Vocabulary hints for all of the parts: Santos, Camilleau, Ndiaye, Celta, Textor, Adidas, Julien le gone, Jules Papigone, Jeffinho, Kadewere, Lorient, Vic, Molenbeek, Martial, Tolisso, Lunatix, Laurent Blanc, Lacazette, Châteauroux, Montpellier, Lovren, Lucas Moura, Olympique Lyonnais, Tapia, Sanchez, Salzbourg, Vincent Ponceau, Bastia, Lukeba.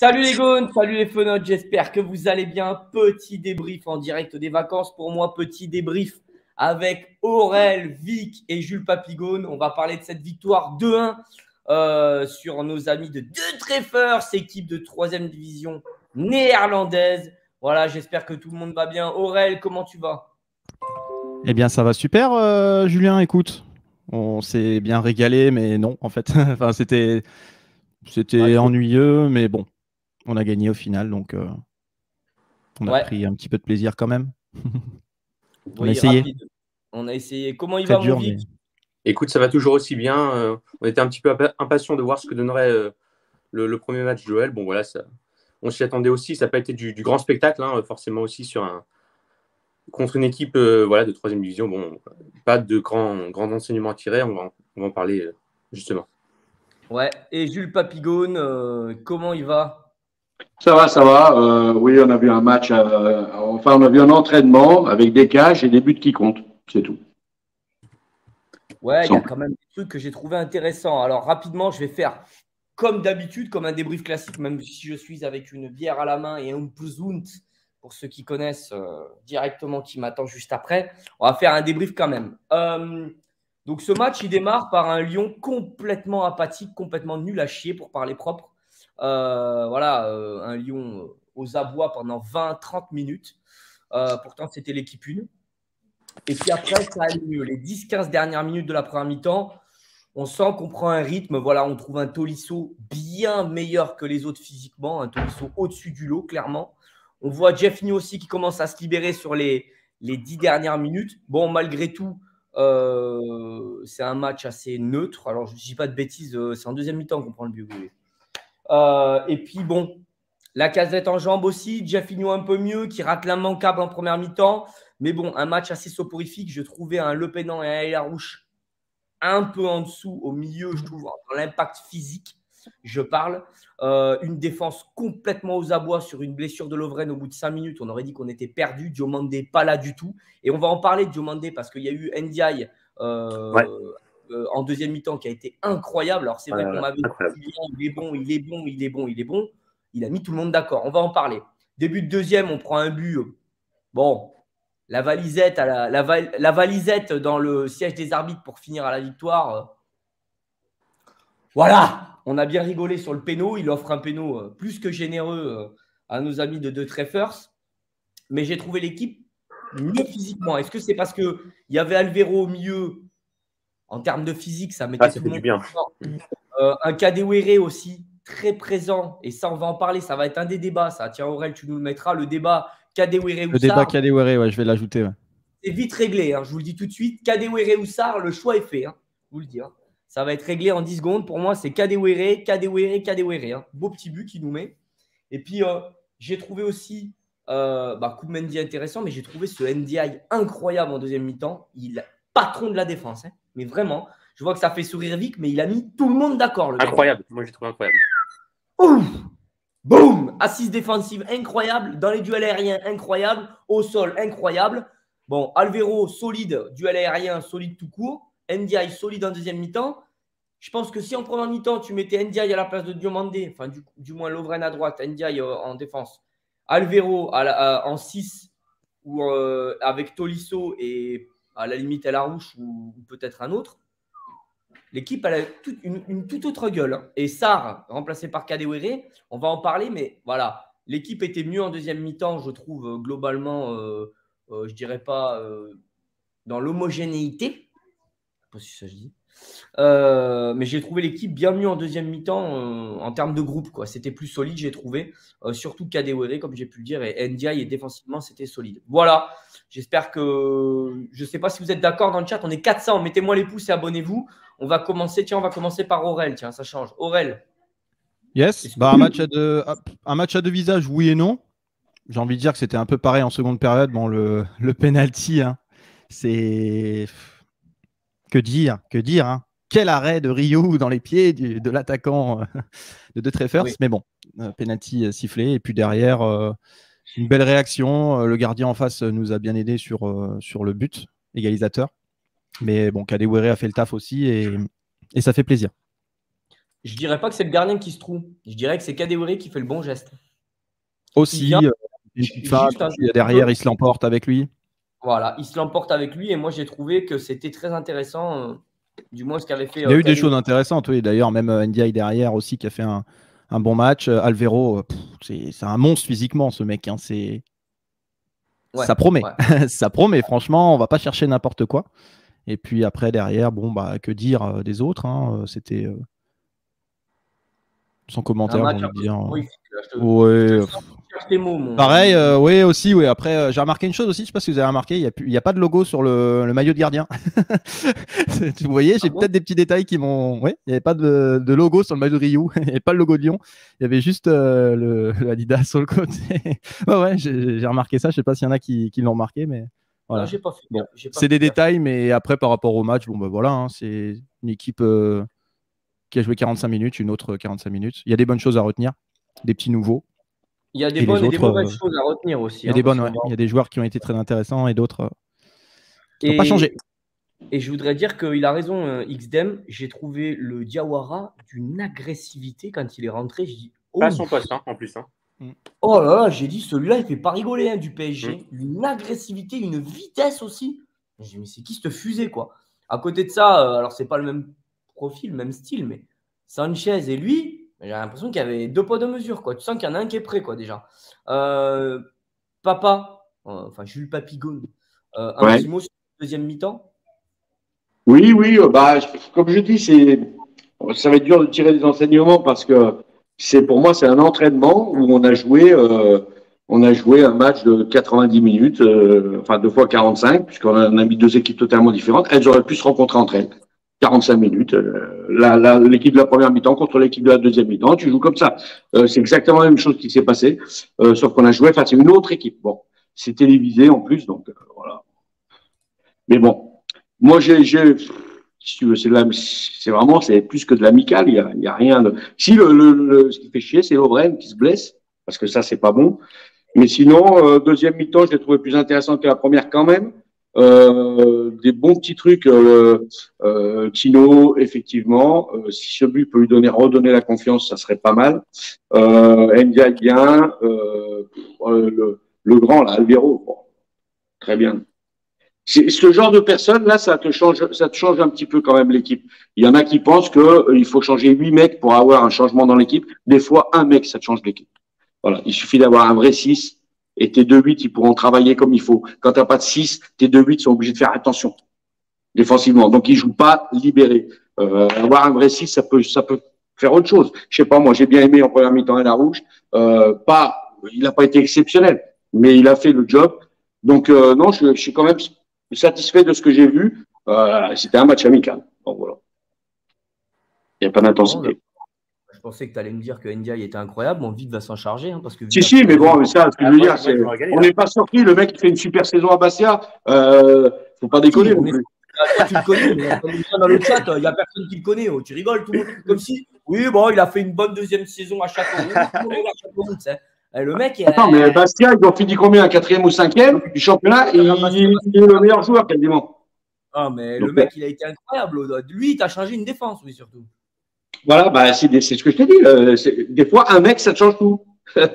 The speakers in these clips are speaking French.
Salut les gones, salut les fenotes, j'espère que vous allez bien. Petit débrief en direct des vacances pour moi, petit débrief avec Aurel, Vic et Jules Papigone. On va parler de cette victoire 2-1 sur nos amis de De Treffers, équipe de 3e division néerlandaise. Voilà, j'espère que tout le monde va bien. Aurel, comment tu vas? Eh bien, ça va super, Julien, écoute. On s'est bien régalé, mais non, en fait. Enfin, c'était ennuyeux, mais bon, on a gagné au final, donc on a pris un petit peu de plaisir quand même. On a essayé. Rapide. On a essayé. Comment il va, mon Vic ? Écoute, ça va toujours aussi bien. On était un petit peu impatients de voir ce que donnerait le premier match de Joël. Bon, voilà, ça, on s'y attendait aussi. Ça n'a pas été du grand spectacle, hein, forcément aussi contre une équipe voilà, de 3e division. Bon, pas de grand enseignement à tirer. On va en parler justement. Ouais. Et Jules Papigone, comment il va? Ça va, ça va. Oui, on a vu un match. On a vu un entraînement avec des cages et des buts qui comptent. C'est tout. Ouais, il y a quand même des trucs que j'ai trouvé intéressants. Alors, rapidement, je vais faire comme d'habitude, comme un débrief classique, même si je suis avec une bière à la main et un pouzout, pour ceux qui connaissent directement, qui m'attend juste après. On va faire un débrief quand même. Donc, ce match, il démarre par un Lyon complètement apathique, complètement nul à chier, pour parler propre. Un Lyon aux abois pendant 20-30 minutes. Pourtant, c'était l'équipe 1. Et puis après, ça allait mieux. Les 10-15 dernières minutes de la première mi-temps, on sent qu'on prend un rythme. Voilà, on trouve un Tolisso bien meilleur que les autres physiquement, un Tolisso au-dessus du lot, clairement. On voit Jeffinho aussi qui commence à se libérer sur les 10 dernières minutes. Bon, malgré tout, c'est un match assez neutre. Alors, je ne dis pas de bêtises, c'est en deuxième mi-temps qu'on prend le but. Et puis, bon, Lacazette en jambes aussi, Jeffinho un peu mieux, qui rate l'immanquable en première mi-temps. Mais bon, un match assez soporifique. Je trouvais un Le Penant et un El Arouch un peu en dessous, au milieu, je trouve, dans l'impact physique, je parle. Une défense complètement aux abois sur une blessure de Lovren au bout de 5 minutes. On aurait dit qu'on était perdu. Diomandé, pas là du tout. Et on va en parler de Diomandé parce qu'il y a eu Ndiaye en deuxième mi-temps qui a été incroyable. Alors, c'est vrai qu'on m'avait dit il est bon. Il a mis tout le monde d'accord. On va en parler. Début de deuxième, on prend un but. Bon. La valisette dans le siège des arbitres pour finir à la victoire. Voilà, on a bien rigolé sur le péno. Il offre un péno plus que généreux à nos amis de Treffers. Mais j'ai trouvé l'équipe mieux physiquement. Est-ce que c'est parce qu'il y avait Alvero au milieu en termes de physique, ça mettait tout le monde bien. Un Kadewere aussi, très présent. Et ça, on va en parler. Ça va être un des débats, ça. Tiens, Aurel, tu nous le mettras. Le débat Kadewere ou Sarr. Le débat Kadewere, ouais, je vais l'ajouter. Ouais. C'est vite réglé, hein, je vous le dis tout de suite. Kadewere ou Sarr, le choix est fait. Hein, je vous le dis. Hein. Ça va être réglé en 10 secondes. Pour moi, c'est Kadewere. Hein. Beau petit but qu'il nous met. Et puis, j'ai trouvé aussi coup de Mendy intéressant, mais j'ai trouvé ce Ndiaye incroyable en deuxième mi-temps. Il patron de la défense, hein, mais vraiment. Je vois que ça fait sourire Vic, mais il a mis tout le monde d'accord. Incroyable. Moi, j'ai trouvé incroyable. Ouf! Boum! Assise défensive incroyable, dans les duels aériens incroyable, au sol incroyable. Bon, Alvero solide, duel aérien solide tout court, Ndiaye solide en deuxième mi-temps. Je pense que si en première mi-temps tu mettais Ndiaye à la place de Diomandé, enfin du moins Lovren à droite, Ndiaye en défense, Alvero en 6 ou avec Tolisso et à la limite El Arouch ou peut-être un autre, l'équipe a une toute autre gueule. Et Sarr, remplacé par Kadewere, on va en parler, mais voilà. L'équipe était mieux en deuxième mi-temps, je trouve, globalement, je dirais pas dans l'homogénéité. Je ne sais pas si ça se dit. Mais j'ai trouvé l'équipe bien mieux en deuxième mi-temps en termes de groupe. C'était plus solide, j'ai trouvé. Surtout Kadewere, comme j'ai pu le dire, et Ndiaye, et défensivement, c'était solide. Voilà. J'espère que… Je ne sais pas si vous êtes d'accord dans le chat. On est 400. Mettez-moi les pouces et abonnez-vous. On va commencer. Tiens, on va commencer par Aurel. Tiens, ça change. Aurel. Yes. Un match à deux visages, oui et non. J'ai envie de dire que c'était un peu pareil en seconde période. Bon, le penalty, hein, c'est… Que dire hein. Quel arrêt de Riou dans les pieds de l'attaquant de De Treffers. Oui. Mais bon, penalty sifflé. Et puis derrière, une belle réaction. Le gardien en face nous a bien aidé sur le but égalisateur. Mais bon, Kadewere a fait le taf aussi et ça fait plaisir. je dirais pas que c'est le gardien qui se trompe. Je dirais que c'est Kadewere qui fait le bon geste. Aussi, derrière, il se l'emporte avec lui. Voilà, il se l'emporte avec lui. Et moi, j'ai trouvé que c'était très intéressant, du moins ce qu'avait fait. Il y a eu des choses intéressantes, oui. D'ailleurs, même Ndiaye derrière aussi qui a fait un bon match. Alvero, c'est un monstre physiquement, ce mec. Hein, ouais, ça promet. Ouais. Ça promet, franchement. On va pas chercher n'importe quoi. Et puis après, derrière, bon, bah, que dire des autres, hein, c'était sans commentaire. Pareil, oui, aussi, oui. Après, j'ai remarqué une chose aussi, je ne sais pas si vous avez remarqué, il n'y a pas de logo sur le maillot de gardien. Vous voyez, j'ai peut-être des petits détails qui m'ont. Oui, il n'y avait pas de logo sur le maillot de Riou, il n'y avait pas le logo de Lyon, il y avait juste le Adidas sur le côté. Ouais, j'ai remarqué ça, je ne sais pas s'il y en a qui l'ont remarqué, mais. Voilà. Bon, c'est des détails, mais après, par rapport au match, bon, bah, voilà, hein, c'est une équipe qui a joué 45 minutes, une autre 45 minutes. Il y a des bonnes choses à retenir, des petits nouveaux. Il y a des bonnes et des mauvaises choses à retenir aussi. Il y a des bonnes, ouais. Il y a des joueurs qui ont été très intéressants et d'autres qui n'ont pas changé. Et je voudrais dire qu'il a raison, Xdem. J'ai trouvé le Diawara d'une agressivité quand il est rentré. Je dis, oh, pas son poste, hein, en plus. Hein. Oh là là, j'ai dit, celui-là, il fait pas rigoler, hein, du PSG. Une agressivité, une vitesse aussi. J'ai dit, mais c'est qui cette fusée, quoi? À côté de ça, alors c'est pas le même profil, le même style, mais Sanchez et lui, j'ai l'impression qu'il y avait deux poids, deux mesures, quoi. Tu sens qu'il y en a un qui est prêt, quoi, déjà. Jules Papigone, un petit mot sur le deuxième mi-temps? Oui, oui, bah, comme je dis, ça va être dur de tirer des enseignements parce que. Pour moi, c'est un entraînement où on a joué un match de 90 minutes, enfin 2 fois 45, puisqu'on a mis deux équipes totalement différentes. Elles auraient pu se rencontrer entre elles. 45 minutes. L'équipe de la première mi-temps contre l'équipe de la deuxième mi-temps, tu joues comme ça. C'est exactement la même chose qui s'est passée, sauf qu'on a joué face à une autre équipe. Bon, c'est télévisé en plus, donc voilà. Mais bon, moi si tu veux, c'est vraiment, c'est plus que de l'amical. Il y a rien de. Si ce qui fait chier, c'est Lovren qui se blesse, parce que ça, c'est pas bon. Mais sinon, deuxième mi-temps, je l'ai trouvé plus intéressant que la première quand même. Des bons petits trucs. Tino, effectivement, si ce but peut lui redonner la confiance, ça serait pas mal. Ndiaye bien, le grand là, Alvero, bon, très bien. Ce genre de personnes là, ça te change un petit peu quand même l'équipe. Il y en a qui pensent que il faut changer 8 mecs pour avoir un changement dans l'équipe. Des fois, un mec, ça te change l'équipe. Voilà, il suffit d'avoir un vrai 6 et tes 2-8, ils pourront travailler comme il faut. Quand t'as pas de 6, tes 2-8 sont obligés de faire attention défensivement. Donc ils jouent pas libérés. Avoir un vrai 6, ça peut faire autre chose. Je sais pas, moi j'ai bien aimé en première mi-temps El Arouch. Il a pas été exceptionnel, mais il a fait le job. Donc non, je suis quand même satisfait de ce que j'ai vu. C'était un match amical. Bon, voilà. Il n'y a pas d'intensité. Je pensais que tu allais me dire que Ndiaye était incroyable. Bon, Vic va s'en charger. Hein, parce que si, si, mais bon, mais ça, ce que je veux dire, c'est on n'est pas sorti. Le mec, il fait une super saison à Bastia. Faut pas déconner. Si, tu le connais, mais comme ça dans le chat, il n'y a personne qui le connaît. Oh, tu rigoles, tout le monde. Comme si, oui, bon, il a fait une bonne deuxième saison à Châteauroux. Tout le monde à Châteauroux, tu sais. Le mec, attends, mais Bastia, ils ont fini combien, 4e ou 5e du championnat, et il est le meilleur joueur quasiment. Ah, mais donc, le mec, il a été incroyable. Lui, t'as changé une défense, oui, surtout. Voilà, bah, c'est ce que je t'ai dit. Des fois, un mec, ça te change tout.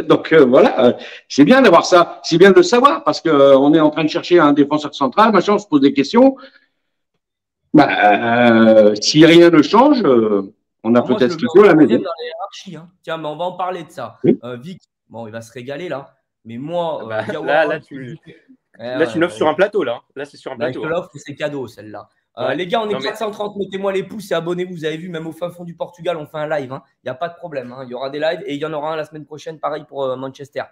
Donc voilà, c'est bien d'avoir ça, c'est bien de le savoir, parce qu'on est en train de chercher un défenseur central, machin, on se pose des questions. Bah, si rien ne change, on a peut-être qu'il faut la maison. Hein. Tiens, mais on va en parler de ça. Oui. Vic. Bon, il va se régaler là, mais moi, là, tu l'offres sur un plateau là. Là, c'est sur un plateau. L'offre, c'est cadeau celle-là. Les gars, on est 430. Mettez-moi les pouces et abonnez-vous. Vous avez vu, même au fin fond du Portugal, on fait un live. Il n'y a pas de problème. Il y aura des lives et il y en aura un la semaine prochaine, pareil pour Manchester.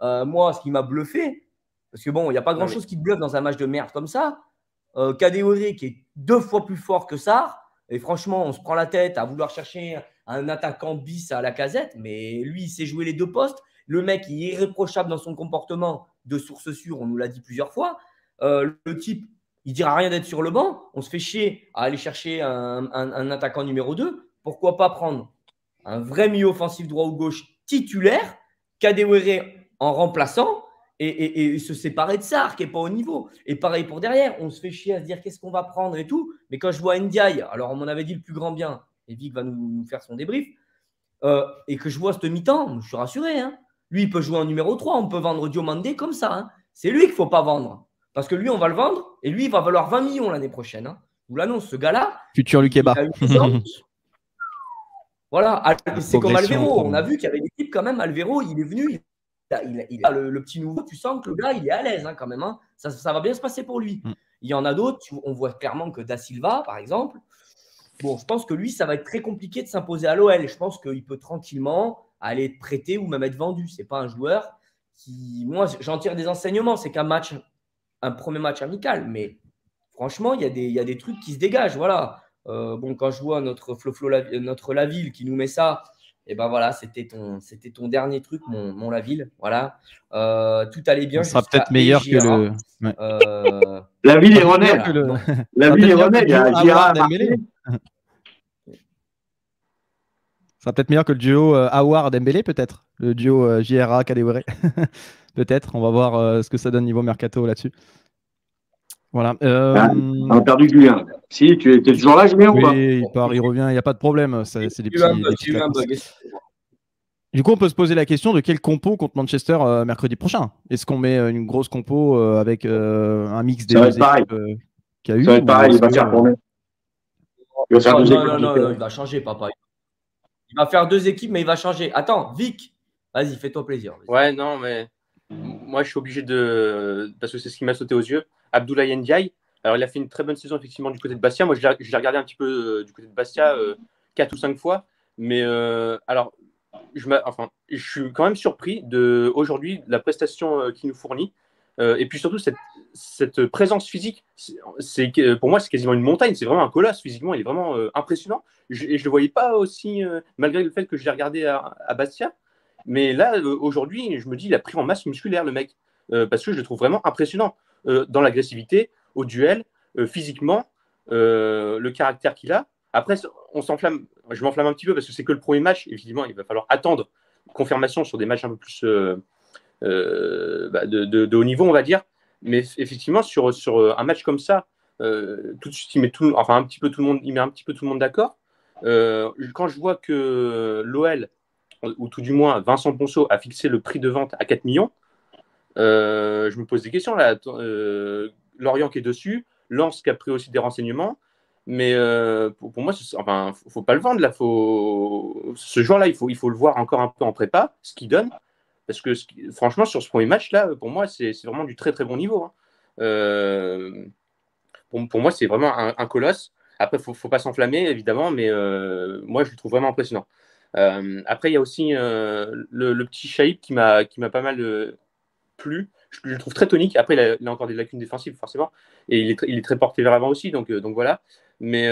Moi, ce qui m'a bluffé, parce que bon, il n'y a pas grand-chose qui te bluffe dans un match de merde comme ça. Kadewere qui est 2 fois plus fort que Sarr. Et franchement, on se prend la tête à vouloir chercher un attaquant bis à Lacazette, mais lui, il sait jouer les 2 postes. Le mec, il est irréprochable dans son comportement, de source sûre, on nous l'a dit plusieurs fois. Le type, il dira rien d'être sur le banc. On se fait chier à aller chercher un attaquant numéro 2. Pourquoi pas prendre un vrai milieu offensif droit ou gauche titulaire, Kadewere en remplaçant, et se séparer de Sarr, qui n'est pas au niveau. Et pareil pour derrière, on se fait chier à se dire qu'est-ce qu'on va prendre et tout. Mais quand je vois Ndiaye, alors on m'en avait dit le plus grand bien, et Vic va nous faire son débrief, et que je vois ce mi-temps, je suis rassuré. Hein. Lui, il peut jouer en numéro 3, on peut vendre Diomandé comme ça. Hein. C'est lui qu'il ne faut pas vendre. Parce que lui, on va le vendre, et lui, il va valoir 20 millions l'année prochaine. Hein. Je vous l'annonce, ce gars-là. Futur Lukeba. Voilà, c'est comme Alvero. On a vu qu'il y avait des types quand même. Alvero, il est venu, il a le petit nouveau. Tu sens que le gars, il est à l'aise hein, quand même. Hein. Ça va bien se passer pour lui. Il y en a d'autres. On voit clairement que Da Silva, par exemple. Bon, je pense que lui, ça va être très compliqué de s'imposer à l'OL. Je pense qu'il peut tranquillement aller être prêté ou même être vendu. Ce n'est pas un joueur qui… Moi, j'en tire des enseignements. C'est qu'un match, un premier match amical. Mais franchement, il y a des trucs qui se dégagent. Voilà. Bon, quand je vois notre Laville qui nous met ça, et ben voilà, c'était ton dernier truc, mon Laville. Voilà, tout allait bien. Ce sera peut-être meilleur que le. Ouais. Laville est René. Laville est René. Il y a Girard. Ce sera peut-être meilleur que le duo Awar-Dembélé, peut-être. Le duo JRA-Kadewere. Peut-être. On va voir ce que ça donne niveau mercato là-dessus. Voilà. On a perdu Julien. Si, tu es toujours là, Julien, oui, ou pas? Oui, il revient, il n'y a pas de problème. C'est des petits. Du coup, on peut se poser la question de quel compo contre Manchester mercredi prochain. Est-ce qu'on met une grosse compo avec un mix des deux équipes qu'il y a eu? Ça va être pareil, il va faire pour nous. Non, il va changer, papa. Il va faire deux équipes, mais il va changer. Attends, Vic, vas-y, fais-toi plaisir. Ouais, non, mais moi, je suis obligé de… Parce que c'est ce qui m'a sauté aux yeux. Abdoulaye Ndiaye, alors il a fait une très bonne saison effectivement du côté de Bastia. Moi, je l'ai regardé un petit peu du côté de Bastia 4 ou 5 fois. Mais alors, je suis quand même surpris aujourd'hui de la prestation qu'il nous fournit. Et puis surtout, cette présence physique, pour moi, c'est quasiment une montagne. C'est vraiment un colosse physiquement. Il est vraiment impressionnant. Et je ne le voyais pas aussi, malgré le fait que je l'ai regardé à Bastia. Mais là, aujourd'hui, je me dis, il a pris en masse musculaire, le mec. Parce que je le trouve vraiment impressionnant. Dans l'agressivité, au duel, physiquement, le caractère qu'il a. Après, je m'enflamme un petit peu parce que c'est que le premier match. Évidemment, il va falloir attendre confirmation sur des matchs un peu plus de haut niveau, on va dire. Mais effectivement, sur un match comme ça, tout de suite, il met un petit peu tout le monde d'accord. Quand je vois que l'OL, ou tout du moins Vincent Ponceau, a fixé le prix de vente à 4 millions, je me pose des questions là. Lorient qui est dessus, Lens qui a pris aussi des renseignements, mais pour moi, faut pas le vendre là. Ce joueur-là, il faut le voir encore un peu en prépa, ce qu'il donne, parce que franchement, sur ce premier match là, pour moi, c'est vraiment du très très bon niveau. Hein. Pour moi, c'est vraiment un colosse. Après, faut pas s'enflammer évidemment, mais moi, je le trouve vraiment impressionnant. Après, il y a aussi le petit Shaïb qui m'a pas mal plus, je le trouve très tonique. Après, il a encore des lacunes défensives, forcément. Et il est très porté vers l'avant aussi. Donc voilà. Mais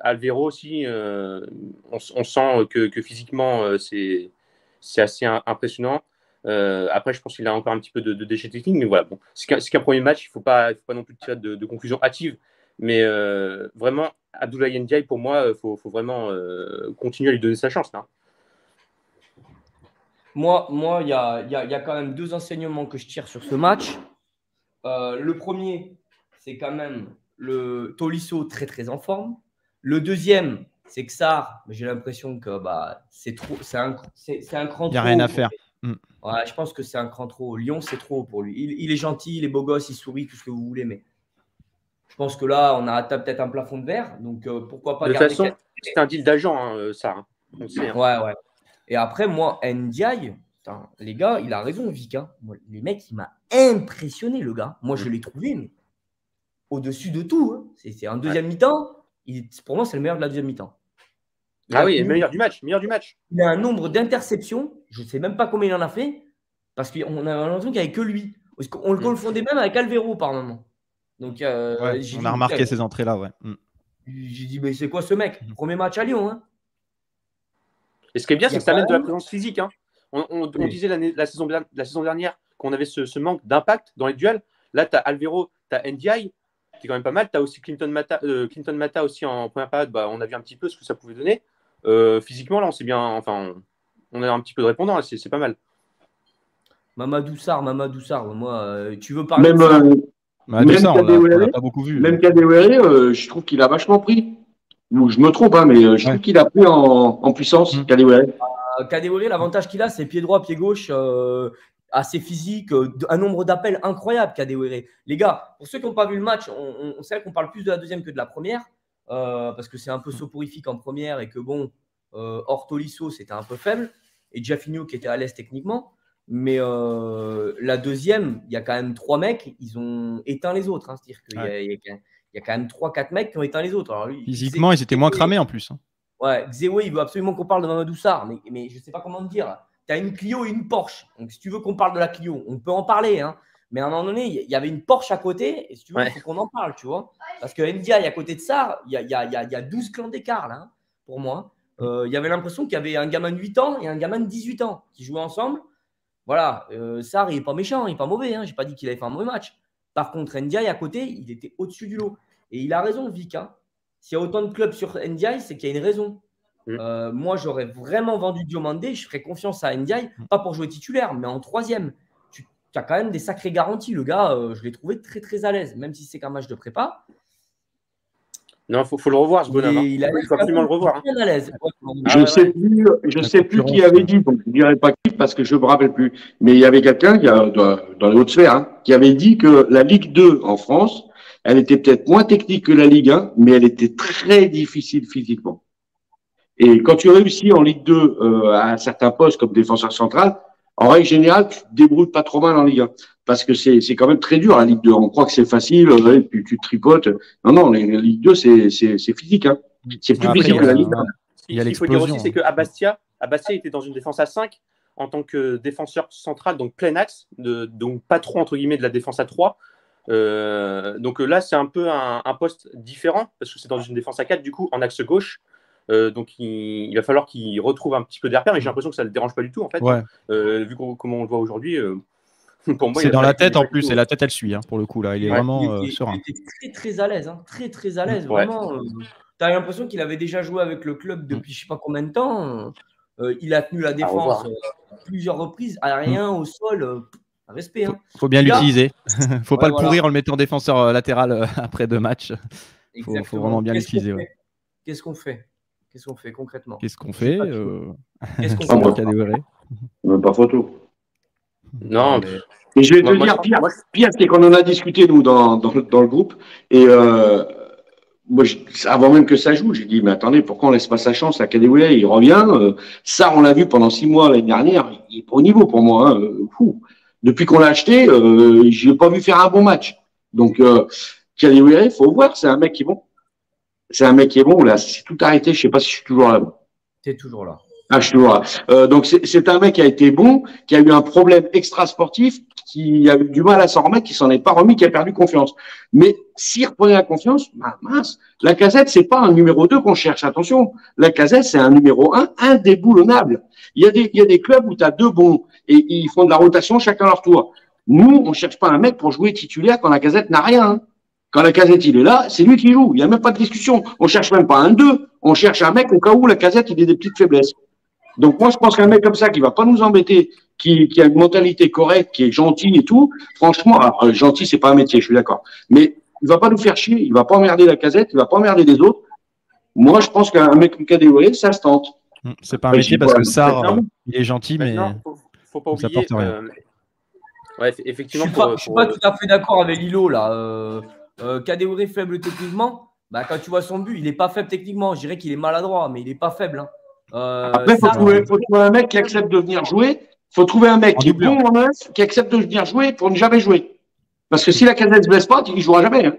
Alvero aussi, on sent que physiquement, c'est assez impressionnant. Après, je pense qu'il a encore un petit peu de déchets techniques. Mais voilà, bon, c'est qu'un premier match. Il ne faut pas non plus tirer de conclusions hâtives. Mais vraiment, Abdoulaye Ndiaye, pour moi, il faut vraiment continuer à lui donner sa chance. Là. Moi, il y a quand même deux enseignements que je tire sur ce match. Le premier, c'est quand même le Tolisso très, très en forme. Le deuxième, c'est que Sarr, j'ai l'impression que c'est trop, c'est un cran trop. Il n'y a rien à faire. Ouais, je pense que c'est un cran trop. Lyon, c'est trop pour lui. Il est gentil, il est beau gosse, il sourit, tout ce que vous voulez. Mais je pense que là, on a atteint peut-être un plafond de verre. Donc, pourquoi pas… De toute façon, c'est un deal d'agent, hein, Sarr. Donc, ouais. Et après, moi, Ndiaye, putain, les gars, il a raison, Vic. Hein. Moi, les mecs, il m'a impressionné, le gars. Moi, je l'ai trouvé au-dessus de tout. Hein. C'est un deuxième mi-temps. Pour moi, c'est le meilleur de la deuxième mi-temps. Ah oui, le meilleur du match. Il a un nombre d'interceptions. Je ne sais même pas combien il en a fait. Parce qu'on a l'impression qu'il n'y avait que lui. On le confondait même avec Alvero par moment. Donc, on a remarqué ces entrées-là. Ouais. J'ai dit, mais c'est quoi ce mec? Premier match à Lyon. Hein. Et ce qui est bien, c'est que ça amène de la présence physique. Hein. On disait la saison dernière qu'on avait ce manque d'impact dans les duels. Là, tu as Alvero, tu as Ndiaye, qui est quand même pas mal. Tu as aussi Clinton Mata aussi en première période. On a vu un petit peu ce que ça pouvait donner. Physiquement, là, on sait bien. Enfin, on a un petit peu de répondant. C'est pas mal. Mamadou Sarr, moi, tu veux parler même, de ça, on l'a pas beaucoup vu. Même Kadewere, je trouve qu'il a vachement pris. ou je me trompe, hein, mais je trouve qu'il a pris en puissance, Kadewere. Kadewere, l'avantage qu'il a, c'est pied droit, pied gauche, assez physique, un nombre d'appels incroyable, Kadewere. Les gars, pour ceux qui n'ont pas vu le match, on sait qu'on parle plus de la deuxième que de la première, parce que c'est un peu soporifique en première et que bon, hors Tolisso, c'était un peu faible, et Jeffinho qui était à l'aise techniquement. Mais la deuxième, il y a quand même 3 mecs, ils ont éteint les autres. Hein. C'est-à-dire qu'il y a quand même 3-4 mecs qui ont éteint les autres. Alors, lui, physiquement, ils étaient moins cramés en plus. Hein. Ouais, Xéwe, il veut absolument qu'on parle de Mamadou Sarr, mais je ne sais pas comment te dire. Tu as une Clio et une Porsche. Donc, si tu veux qu'on parle de la Clio, on peut en parler. Hein. Mais à un moment donné, il y avait une Porsche à côté, et si tu veux, il faut qu'on en parle, tu vois. Parce que Ndiaye, à côté de Sarr, il y a 12 clans d'écart, là, hein, pour moi. Il y avait l'impression qu'il y avait un gamin de 8 ans et un gamin de 18 ans qui jouaient ensemble. Voilà, Sarr, il n'est pas méchant, il n'est pas mauvais. Hein. Je n'ai pas dit qu'il avait fait un mauvais match. Par contre, Ndiaye, à côté, il était au-dessus du lot. Et il a raison, Vic. Hein. S'il y a autant de clubs sur Ndiaye, c'est qu'il y a une raison. Moi, j'aurais vraiment vendu Diomandé. Je ferais confiance à Ndiaye, pas pour jouer titulaire, mais en troisième. Tu as quand même des sacrées garanties. Le gars, je l'ai trouvé très, très à l'aise, même si c'est qu'un match de prépa. Non, il faut le revoir, ce bonhomme. Il faut absolument le revoir. Je ne sais plus qui avait dit, donc je ne dirai pas qui parce que je ne me rappelle plus. Mais il y avait quelqu'un dans les hautes sphères hein, qui avait dit que la Ligue 2 en France, elle était peut-être moins technique que la Ligue 1, mais elle était très difficile physiquement. Et quand tu réussis en Ligue 2 à un certain poste comme défenseur central, en règle générale, tu te débrouilles pas trop mal en Ligue 1. Parce que c'est quand même très dur, la Ligue 2. On croit que c'est facile, tu tripotes. Non, non, la Ligue 2, c'est physique. Hein. C'est plus physique que la Ligue 1. Il faut dire aussi, c'est qu'à Bastia, était dans une défense à 5 en tant que défenseur central, donc plein axe, donc pas trop, entre guillemets, de la défense à 3. Donc là, c'est un peu un poste différent, parce que c'est dans une défense à 4, du coup, en axe gauche. Donc il va falloir qu'il retrouve un petit peu de repères, mais j'ai l'impression que ça ne le dérange pas du tout en fait. Vu comment on le voit aujourd'hui, pour moi c'est dans la tête en plus, et la tête elle suit hein, pour le coup là. Il est vraiment serein. Il était très à l'aise, hein, très à l'aise vraiment. T'as l'impression qu'il avait déjà joué avec le club depuis je sais pas combien de temps. Il a tenu la défense plusieurs reprises, aérien, au sol. Respect. Hein. Faut bien l'utiliser. Faut pas le pourrir en le mettant défenseur latéral après 2 matchs. Faut vraiment bien l'utiliser. Qu'est-ce qu'on fait? Qu'est-ce qu'on fait concrètement? Qu'est-ce qu'on fait? Qu'est-ce qu'on fait? Même pas photo. Non, mais... Et je vais te dire, Pierre, c'est qu'on en a discuté, nous, dans le groupe. Et moi, avant même que ça joue, j'ai dit, mais attendez, pourquoi on laisse pas sa chance à Kadewere? Il revient. Ça, on l'a vu pendant 6 mois l'année dernière. Il est pas au niveau pour moi. Hein. Depuis qu'on l'a acheté, je n'ai pas vu faire un bon match. Donc, Kadewere, il faut voir, c'est un mec qui est bon. C'est un mec qui est bon, là, c'est tout arrêté, je ne sais pas si je suis toujours là. Tu es toujours là. Ah, je suis toujours là. Donc, c'est un mec qui a été bon, qui a eu un problème extra-sportif, qui a eu du mal à s'en remettre, qui s'en est pas remis, qui a perdu confiance. Mais s'il reprenait la confiance, bah, mince, Lacazette, c'est pas un numéro 2 qu'on cherche, attention. Lacazette, c'est un numéro 1 indéboulonnable. Il y a des clubs où tu as 2 bons et ils font de la rotation chacun leur tour. Nous, on ne cherche pas un mec pour jouer titulaire quand Lacazette n'a rien. Hein. Quand Lacazette il est là, c'est lui qui joue. Il n'y a même pas de discussion. On cherche même pas un 2. On cherche un mec au cas où Lacazette il a des petites faiblesses. Donc moi je pense qu'un mec comme ça qui va pas nous embêter, qui a une mentalité correcte, qui est gentil et tout, franchement, alors, gentil c'est pas un métier, je suis d'accord. Mais il va pas nous faire chier. Il va pas emmerder Lacazette, il va pas emmerder les autres. Moi je pense qu'un mec comme Kadewere, ça se tente. C'est pas un métier parce que Sarr, il est gentil, mais faut pas oublier. Ouais, effectivement. Je suis pas tout à fait d'accord avec Lilo là. Kadewere faible techniquement, bah, quand tu vois son but, il n'est pas faible techniquement. Je dirais qu'il est maladroit, mais il n'est pas faible. Hein. Après, faut trouver un mec qui accepte de venir jouer. Il faut trouver un mec qui est bon en neuf, qui accepte de venir jouer pour ne jamais jouer. Parce que si Lacazette ne se blesse pas, il ne jouera jamais. Hein.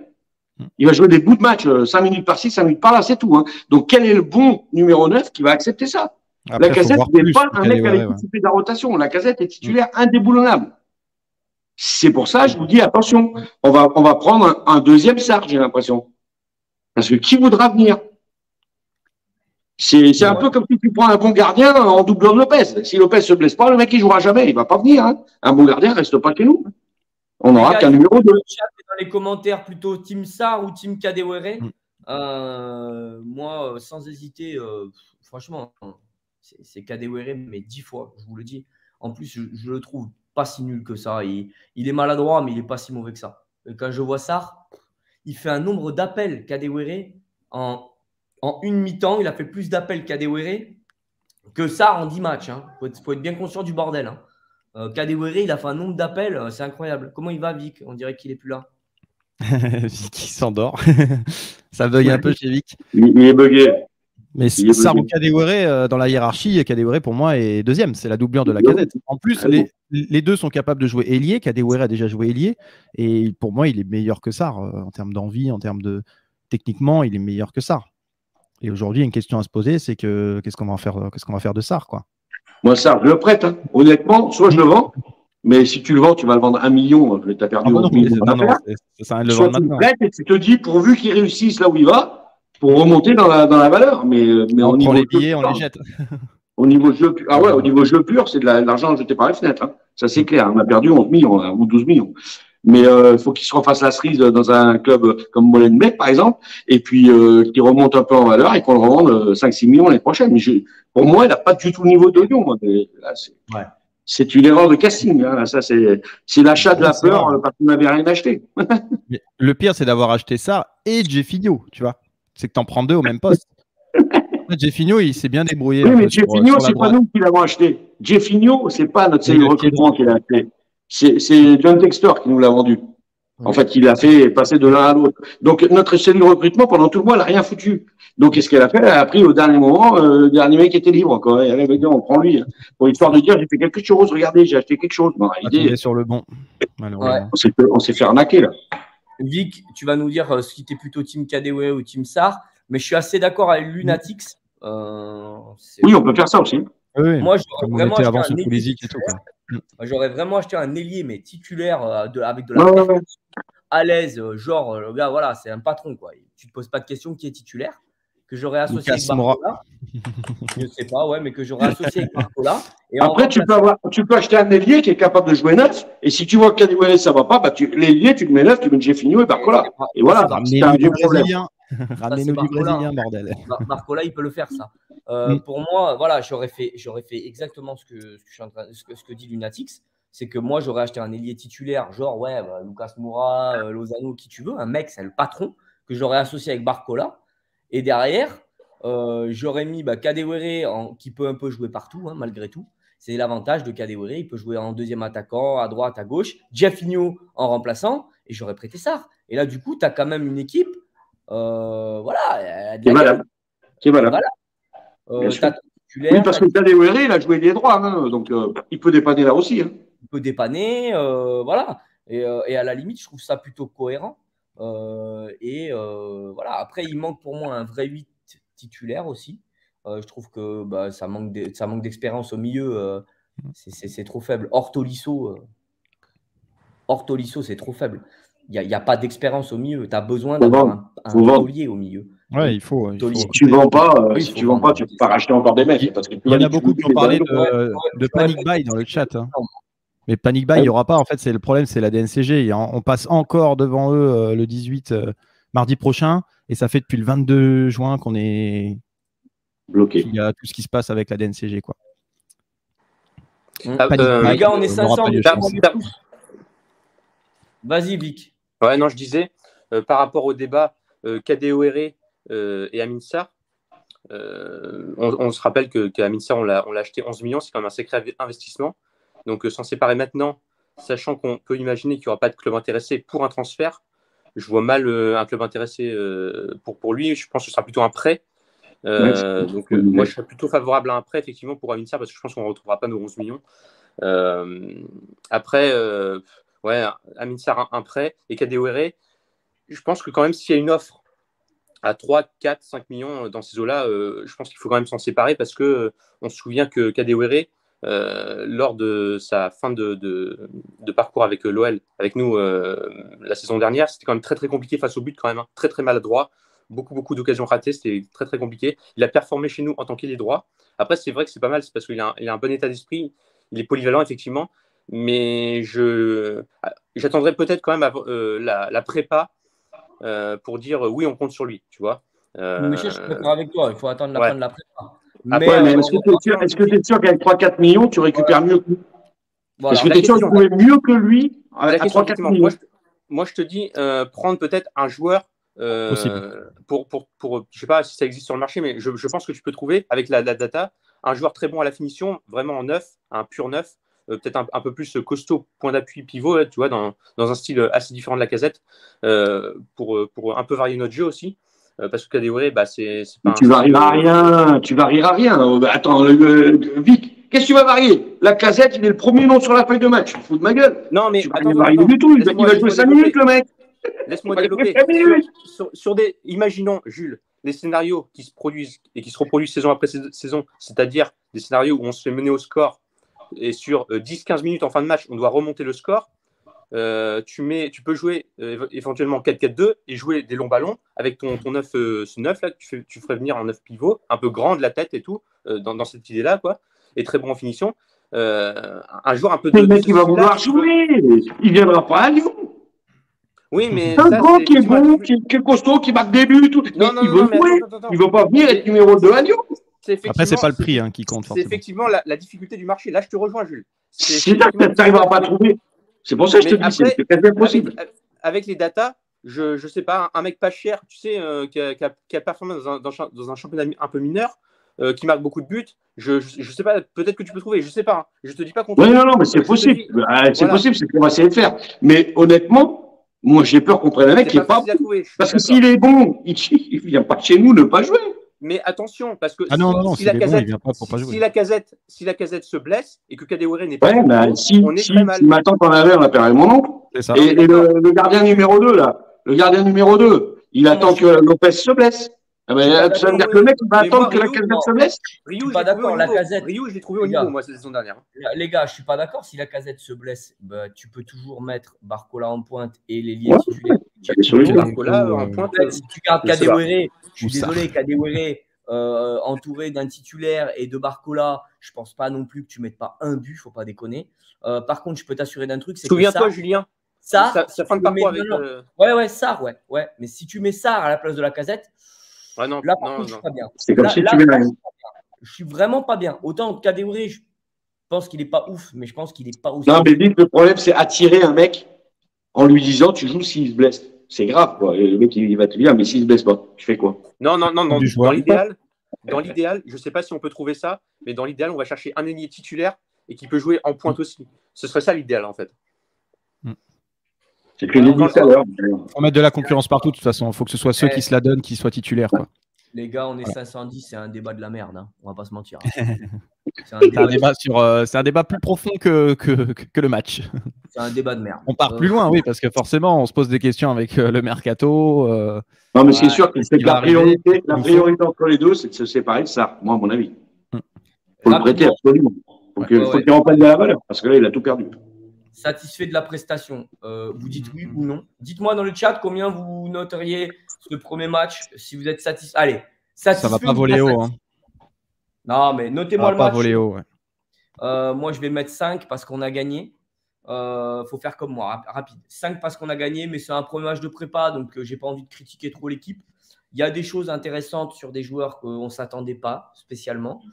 Il va jouer des bouts de match, 5 minutes par-ci, 5 minutes par-là, c'est tout. Hein. Donc, quel est le bon numéro 9 qui va accepter ça? Lacazette n'est pas un mec à l'équipe de la rotation. Lacazette est titulaire indéboulonnable. C'est pour ça, je vous dis, attention, on va prendre un deuxième Sarr, j'ai l'impression. Parce que qui voudra venir? C'est un peu comme si tu prends un bon gardien en doublant Lopez. Si Lopez se blesse pas, le mec, il jouera jamais. Il va pas venir. Hein. Un bon gardien reste pas chez nous. On n'aura qu'un numéro 2. Dans les commentaires, plutôt Team Sarr ou Team Kadewere. Moi, sans hésiter, franchement, c'est Kadewere, mais 10 fois, je vous le dis. En plus, je le trouve pas si nul que ça. Il est maladroit, mais il n'est pas si mauvais que ça. Et quand je vois Sarr, il fait un nombre d'appels Kadewere en en une mi-temps, il a fait plus d'appels Kadewere que Sarr en 10 matchs. Hein. Faut être bien conscient du bordel. Hein. Kadewere, il a fait un nombre d'appels, c'est incroyable. Comment il va, Vic? On dirait qu'il n'est plus là. Vic, il s'endort. Ça bug un peu chez Vic. Il est bugué. Mais Sarr ou Kadewere, dans la hiérarchie, Kadewere pour moi est deuxième. C'est la doublure de Lacazette. En plus, les deux sont capables de jouer ailier. Kadewere a déjà joué ailier. Et pour moi, il est meilleur que Sarr en termes d'envie, en termes de. Techniquement, il est meilleur que Sarr. Et aujourd'hui, il y a une question à se poser, c'est que qu'est-ce qu'on va faire de Sarr, quoi. Moi, Sarr, je le prête. Hein. Honnêtement, soit je le vends, mais si tu le vends, tu vas le vendre 1 million. Tu as perdu 1 million. Soit tu le prêtes et tu te dis, pourvu qu'il réussisse là où il va, pour remonter dans la valeur. Mais on prend les billets, on les jette. Au niveau jeu pur, c'est de l'argent jeté par la fenêtre. Hein. Ça, c'est clair. On a perdu 11 millions ou 12 millions. Mais il faut qu'il se refasse la cerise dans un club comme Molenbeek, par exemple, et puis qu'il remonte un peu en valeur et qu'on le revende 5-6 millions l'année prochaine. Mais pour moi, il n'a pas du tout le niveau de Lyon. C'est une erreur de casting. Hein. C'est l'achat de la peur parce qu'on n'avait rien acheté. Le pire, c'est d'avoir acheté ça et Jeffinho, tu vois. C'est que tu en prends deux au même poste. Jeffinho, il s'est bien débrouillé. Oui, mais Jeffinho, ce n'est pas nous qui l'avons acheté. Jeffinho, ce n'est pas notre cellule recrutement qui l'a acheté. C'est John Textor qui nous l'a vendu. En fait, il a fait passer de l'un à l'autre. Donc, notre cellule de recrutement, pendant tout le mois, elle n'a rien foutu. Donc, qu'est-ce qu'elle a fait? Elle a pris au dernier moment le dernier mec qui était libre. Quoi. Et elle avait dit, on prend lui. Hein, pour histoire de dire, j'ai fait quelque chose, regardez, j'ai acheté quelque chose. Bon, il est sur le bon. Malheureusement. Ouais. On s'est fait arnaquer, là. Vic, tu vas nous dire si tu es plutôt Team Kadewere ou Team Sarr. Mais je suis assez d'accord avec Lunatix. Oui, on peut faire ça aussi. Oui, moi, j'aurais vraiment acheté un ailier, mais titulaire avec de la à l'aise, genre le gars, voilà, c'est un patron, quoi. Tu te poses pas de question qui est titulaire, que j'aurais associé avec Barcola. Je sais pas, ouais, mais que j'aurais associé avec Barcola. Et après, tu peux acheter un ailier qui est capable de jouer neuf, et si tu vois que Kadewere ça va pas, bah, l'ailier, tu le mets neuf, tu mets Jeffinho et Barcola. Et voilà, c'est un vieux problème. Ramenez-nous du Brésilien, bordel. Barcola, il peut le faire, ça. Pour moi, voilà, j'aurais fait exactement ce que dit Lunatix. C'est que moi, j'aurais acheté un ailier titulaire, genre, ouais, bah, Lucas Moura, Lozano, qui tu veux, un mec, c'est le patron, que j'aurais associé avec Barcola. Et derrière, j'aurais mis Kadewere, qui peut un peu jouer partout, hein, malgré tout. C'est l'avantage de Kadewere, il peut jouer en deuxième attaquant, à droite, à gauche. Jeffinho en remplaçant, et j'aurais prêté Sarr. Et là, du coup, tu as quand même une équipe, voilà, qui est valable. Oui, parce que Kadewere, il a joué les droits, hein, donc il peut dépanner là aussi. Hein. Il peut dépanner, voilà. Et à la limite, je trouve ça plutôt cohérent. Voilà. Après, il manque pour moi un vrai 8 titulaire aussi. Je trouve que ça manque d'expérience au milieu. C'est trop faible. Hors Tolisso, c'est trop faible. Il n'y a pas d'expérience au milieu. Tu as besoin d'avoir un taulier au milieu. Ouais, il faut. Tu vends pas, si tu ne vends pas, tu ne peux pas racheter encore des mecs. Il y en a beaucoup qui ont parlé de panic buy dans le chat. Hein. Mais panic buy, il n'y aura pas. En fait, le problème, c'est la DNCG. On passe encore devant eux le 18 mardi prochain. Et ça fait depuis le 22 juin qu'on est bloqué. Il y a tout ce qui se passe avec la DNCG. Quoi. Les gars, on est 500. Vas-y, Vic. Ouais, non, je disais, par rapport au débat Kadewere et Amin Sarr, on se rappelle qu'Amin Sarr, on l'a acheté 11 millions, c'est quand même un sacré investissement. Donc, s'en séparer maintenant, sachant qu'on peut imaginer qu'il n'y aura pas de club intéressé pour un transfert, je vois mal un club intéressé pour lui. Je pense que ce sera plutôt un prêt. Moi, je serais plutôt favorable à un prêt, effectivement, pour Amin Sarr, parce que je pense qu'on ne retrouvera pas nos 11 millions. Ouais, Amin Sarr, un prêt, et Kadewere, je pense que quand même, s'il y a une offre à 3, 4, 5 millions dans ces eaux-là, je pense qu'il faut quand même s'en séparer parce qu'on se souvient que Kadewere, lors de sa fin de parcours avec l'OL, avec nous la saison dernière, c'était quand même très, très compliqué face au but, quand même, hein, très, très maladroit, beaucoup d'occasions ratées, c'était très, très compliqué. Il a performé chez nous en tant qu'ailier droit. Après, c'est vrai que c'est pas mal, c'est parce qu'il a un bon état d'esprit, il est polyvalent, effectivement. Mais j'attendrai peut-être quand même la prépa pour dire oui, on compte sur lui, tu vois. Mais je suis d'accord avec toi, il faut attendre la fin de la prépa. Est-ce que tu es sûr qu'avec 3-4 millions, tu récupères mieux que lui? Est-ce que tu es sûr qu'on est mieux que lui à 3-4 millions? Moi, je te dis, prendre peut-être un joueur je ne sais pas si ça existe sur le marché, mais je pense que tu peux trouver avec la data un joueur très bon à la finition, vraiment en neuf, un pur neuf, peut-être un peu plus costaud, point d'appui, pivot, tu vois, dans un style assez différent de Lacazette, pour un peu varier notre jeu aussi. Parce que Kadewere, bah, c'est pas. Tu varieras rien. Attends, Vic, qu'est-ce que tu vas varier? Lacazette, il est le premier nom sur la feuille de match. Je me fous de ma gueule. Non, mais. Tu vas rien varier du tout. Il va jouer 5 minutes, le mec. Laisse-moi développer. Sur des. Imaginons, Jules, des scénarios qui se produisent et qui se reproduisent saison après saison, c'est-à-dire des scénarios où on se fait mener au score et sur 10-15 minutes en fin de match, on doit remonter le score. Tu peux jouer éventuellement 4-4-2 et jouer des longs ballons avec ton 9, ce 9 là, que tu ferais venir en 9 pivot, un peu grand de la tête et tout, dans cette idée là, quoi, et très bon en finition. Un joueur un peu de. Le mec, il va vouloir jouer, il viendra pas à Lyon. Oui, mais. C'est un grand qui est bon, qui est costaud, qui marque des buts, tout. Il veut jouer, il veut pas venir être numéro 2 à Lyon. Après, c'est pas le prix qui compte. C'est effectivement la difficulté du marché. Là, je te rejoins, Jules. C'est ça que tu n'arriveras pas à trouver. C'est pour ça que je te dis, c'est très bien possible. Avec les datas, je sais pas, un mec pas cher, tu sais, qui a performé dans un championnat un peu mineur, qui marque beaucoup de buts, je sais pas, peut-être que tu peux trouver, je sais pas. Hein, je te dis pas qu'on trouve. Non, mais c'est possible. C'est possible, c'est ce qu'on va essayer de faire. Mais honnêtement, moi j'ai peur qu'on prenne un mec qui est pas bon. Parce que s'il est bon, il vient pas de chez nous ne pas jouer. Mais attention, parce que si Lacazette se blesse et que Kadewere n'est pas là, on est très mal. Si m'attend en arrière, on a perdu mon oncle. Et le gardien numéro 2, là, il attend que Lopez se blesse. Ça veut dire que le mec va attendre que Lacazette se blesse. Riou, je l'ai trouvé au niveau, moi, cette saison dernière. Les gars, je ne suis pas d'accord. Si Lacazette se blesse, tu peux toujours mettre Barcola en pointe et les liens titulaires. Barcola en pointe. Si tu gardes Kadewere. Je suis désolé, Kadewere, entouré d'un titulaire et de Barcola, je ne pense pas non plus que tu ne mettes pas un but, il ne faut pas déconner. Par contre, je peux t'assurer d'un truc, c'est que souviens-toi, Julien. Ça fin de parcours avec… Ouais, Sarr, ouais. Mais si tu mets Sarr à la place de Lacazette, ouais, non, là, par contre, je ne suis pas bien. C'est comme si tu mets là. Je ne suis vraiment pas bien. Autant Kadewere, je pense qu'il n'est pas ouf, mais je pense qu'il n'est pas ouf. Non, mais le problème, c'est attirer un mec en lui disant « tu joues s'il se blesse ». C'est grave, quoi. Le mec, il va te dire, mais s'il ne se blesse pas, tu fais quoi? Non. Dans l'idéal, je ne sais pas si on peut trouver ça, mais dans l'idéal, on va chercher un ailier titulaire et qui peut jouer en pointe aussi. Ce serait ça l'idéal, en fait. C'est que j'ai dit tout à l'heure. Il faut mettre de la concurrence partout, de toute façon. Il faut que ce soit ceux qui se la donnent qui soient titulaires, quoi. Les gars, on est 510, c'est un débat de la merde, hein. On ne va pas se mentir. C'est un débat plus profond que le match. C'est un débat de merde. On part plus loin, oui, parce que forcément, on se pose des questions avec le mercato. Non, mais c'est sûr que la priorité entre les deux, c'est de se séparer de ça, moi, à mon avis. Faut le prêter, absolument. Donc, il faut qu'il remplace de la valeur, parce que là, il a tout perdu. Satisfait de la prestation, vous dites oui ou non. Dites-moi dans le chat combien vous noteriez ce premier match, si vous êtes satisfait. Allez, satisfait. Ça va pas voler haut. Hein. Non, mais notez-moi le match. Ça va pas voler haut. Ouais. Moi, je vais mettre 5 parce qu'on a gagné. Faut faire comme moi, rapide. 5 parce qu'on a gagné, mais c'est un premier match de prépa, donc j'ai pas envie de critiquer trop l'équipe. Il y a des choses intéressantes sur des joueurs qu'on ne s'attendait pas spécialement.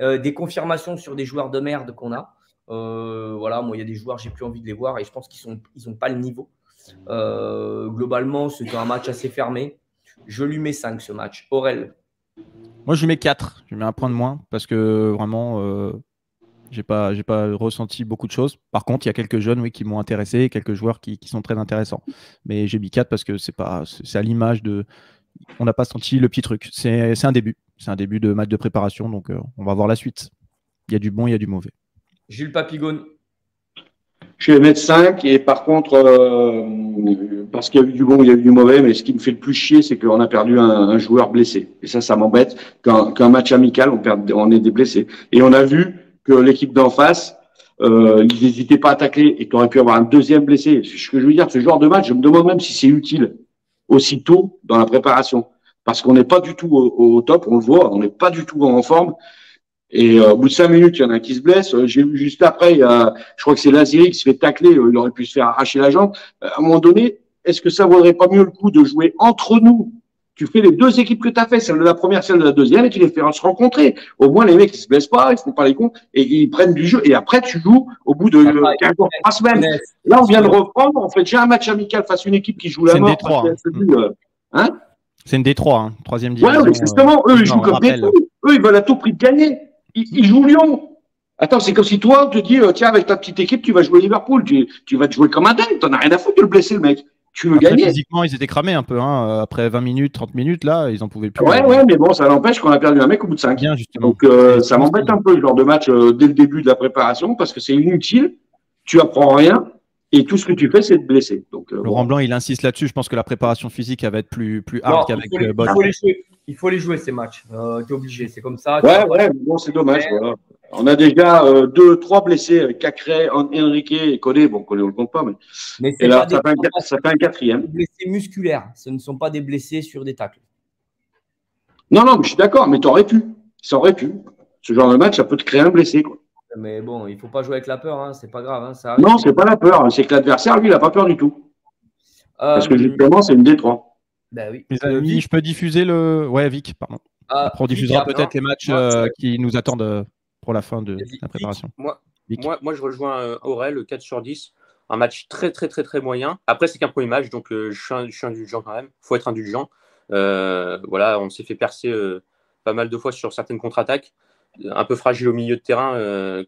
Des confirmations sur des joueurs de merde qu'on a. Voilà, moi il y a des joueurs, j'ai plus envie de les voir et je pense qu'ils n'ont pas le niveau. Globalement, c'était un match assez fermé. Je lui mets 5 ce match. Aurel, moi je lui mets 4, je lui mets un point de moins parce que vraiment j'ai pas ressenti beaucoup de choses. Par contre, il y a quelques jeunes qui m'ont intéressé, quelques joueurs qui sont très intéressants, mais j'ai mis 4 parce que c'est à l'image de. On n'a pas senti le petit truc, c'est un début de match de préparation, donc on va voir la suite. Il y a du bon, il y a du mauvais. Jules Papigone. Je vais mettre 5 et par contre, parce qu'il y a eu du bon, il y a eu du mauvais, mais ce qui me fait le plus chier, c'est qu'on a perdu un joueur blessé. Et ça m'embête. Qu'un match amical, on est des blessés. Et on a vu que l'équipe d'en face, ils n'hésitaient pas à attaquer et qu'on aurait pu avoir un deuxième blessé. Ce que je veux dire, ce genre de match, je me demande même si c'est utile aussitôt dans la préparation. Parce qu'on n'est pas du tout au top, on le voit, on n'est pas du tout en forme. Et au bout de 5 minutes, il y en a qui se blesse. J'ai vu juste après, je crois que c'est Laziri qui se fait tacler. Il aurait pu se faire arracher la jambe. À un moment donné, est-ce que ça vaudrait pas mieux le coup de jouer entre nous? Tu fais les deux équipes que tu as fait, celle de la première, celle de la deuxième, et tu les fais se rencontrer. Au moins, les mecs, ils se blessent pas, ils font pas les cons, et ils prennent du jeu. Et après, tu joues au bout de 15 jours, 3 semaines. Là, on vient de reprendre. On fait déjà un match amical face à une équipe qui joue la mort. Hein, c'est une D3, hein, troisième division. Ouais, justement, eux, ils jouent comme des fous. Eux, ils veulent à tout prix de gagner. Ils jouent Lyon. Attends, c'est comme si toi, on te dit, tiens, avec ta petite équipe, tu vas jouer Liverpool. Tu vas te jouer comme un dingue. T'en as rien à foutre de le blesser, le mec. Tu veux après, gagner. Physiquement, ils étaient cramés un peu. Hein. Après 20 minutes, 30 minutes, là, ils en pouvaient plus. Ouais, ouais, mais bon, ça l'empêche qu'on a perdu un mec au bout de 5. Bien, justement. Donc, ça m'embête un peu, ce genre de match, dès le début de la préparation, parce que c'est inutile. Tu apprends rien. Et tout ce que tu fais, c'est te blesser. Donc, Laurent Blanc, il insiste là-dessus. Je pense que la préparation physique, elle va être plus hard qu'avec Bot. Il faut les jouer, ces matchs. Tu es obligé, c'est comme ça. Ouais, ouais, mais bon, c'est dommage. Voilà. On a déjà 2, 3 blessés. Cacré, Enrique et Koné. Bon, Koné, on ne le compte pas, mais et là, ça fait un quatrième. Blessés musculaires. Ce ne sont pas des blessés sur des tacles. Non, non, mais je suis d'accord, mais tu aurais pu. Ça aurait pu. Ce genre de match, ça peut te créer un blessé, quoi. Mais bon, il ne faut pas jouer avec la peur, hein. C'est pas grave. Hein. Ça non, c'est pas la peur, c'est que l'adversaire, lui, il n'a pas peur du tout. Parce que justement, c'est une D3. Ben oui. Les amis, je peux diffuser le. Ouais, Vic, pardon. Après, on diffusera peut-être les matchs qui nous attendent pour la fin de la préparation. Vic. Moi, je rejoins Aurel, 4 sur 10. Un match très, très, très, très moyen. Après, c'est qu'un premier match, donc je suis indulgent quand même. Il faut être indulgent. Voilà, on s'est fait percer pas mal de fois sur certaines contre-attaques. Un peu fragile au milieu de terrain,